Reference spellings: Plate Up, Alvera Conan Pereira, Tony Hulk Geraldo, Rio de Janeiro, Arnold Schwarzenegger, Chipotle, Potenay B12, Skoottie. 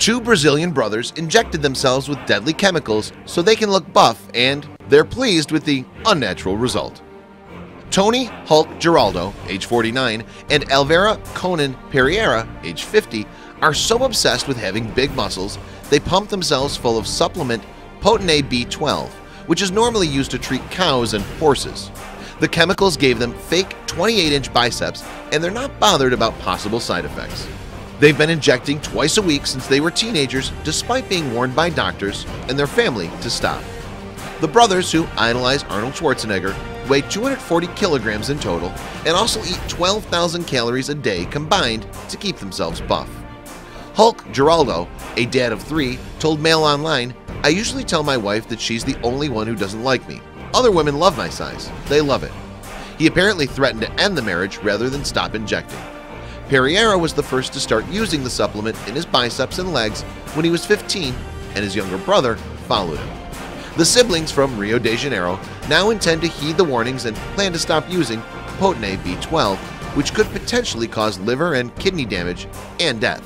Two Brazilian brothers injected themselves with deadly chemicals so they can look buff, and they're pleased with the unnatural result. Tony Hulk Geraldo, age 49, and Alvera Conan Pereira, age 50, are so obsessed with having big muscles, they pump themselves full of supplement Potenay B12, which is normally used to treat cows and horses. The chemicals gave them fake 28-inch biceps, and they're not bothered about possible side effects. They've been injecting twice a week since they were teenagers, despite being warned by doctors and their family to stop. The brothers, who idolize Arnold Schwarzenegger, weigh 240 kilograms in total and also eat 12,000 calories a day combined to keep themselves buff. Hulk Geraldo, a dad of three, told Mail Online, "I usually tell my wife that she's the only one who doesn't like me. Other women love my size. They love it." He apparently threatened to end the marriage rather than stop injecting. Pereira was the first to start using the supplement in his biceps and legs when he was 15, and his younger brother followed him. The siblings from Rio de Janeiro now intend to heed the warnings and plan to stop using Potenay B12, which could potentially cause liver and kidney damage and death.